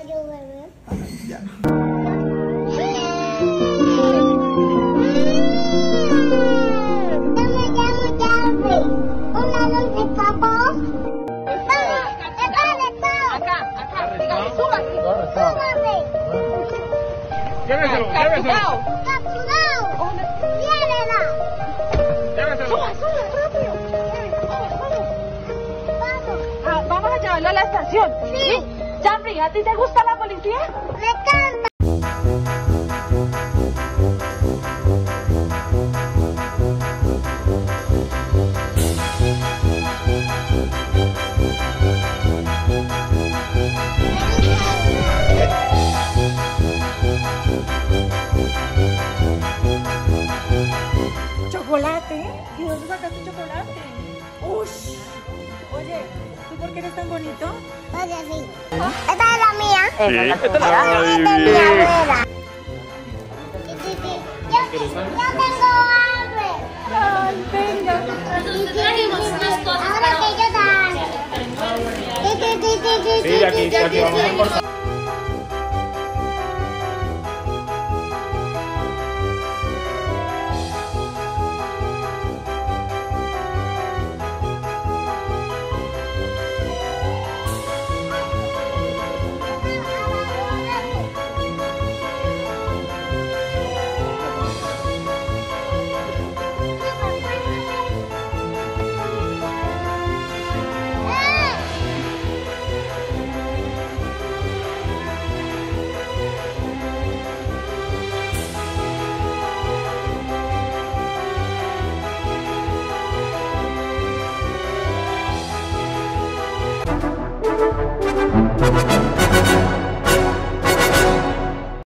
a llover. Ay, ya. A la estación. Sí. Yanfry, ¿a ti te gusta la policía? Me encanta. ¿Chocolate? ¿Y dónde sacaste chocolate? ¡Ush! Oye, ¿tú por qué eres tan bonito? Oye, sí. Esta es la mía. Sí, esta es la mía. Esta es mi abuela. Yo tengo hambre. Ay, venga. Nosotros trajimos unas cosas. Ahora que yo dan. Sí, aquí vamos a cortar.